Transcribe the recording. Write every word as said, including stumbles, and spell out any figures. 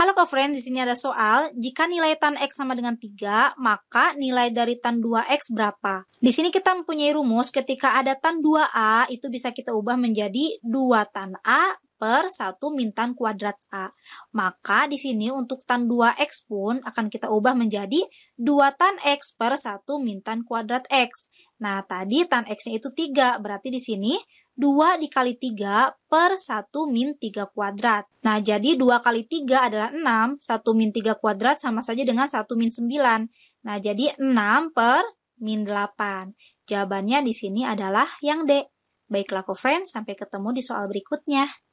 Halo kak friend, di sini ada soal, jika nilai tan X sama dengan tiga, maka nilai dari tan dua X berapa? Di sini kita mempunyai rumus, ketika ada tan dua A, itu bisa kita ubah menjadi dua tan A per satu min tan kuadrat A. Maka di sini untuk tan dua X pun akan kita ubah menjadi dua tan X per satu min tan kuadrat X. Nah, tadi tan X-nya itu tiga, berarti di sini dua dikali tiga per satu min tiga kuadrat. Nah, jadi dua kali tiga adalah enam, satu min tiga kuadrat sama saja dengan satu min sembilan. Nah, jadi enam per min delapan. Jawabannya di sini adalah yang D. Baiklah, co-friend, sampai ketemu di soal berikutnya.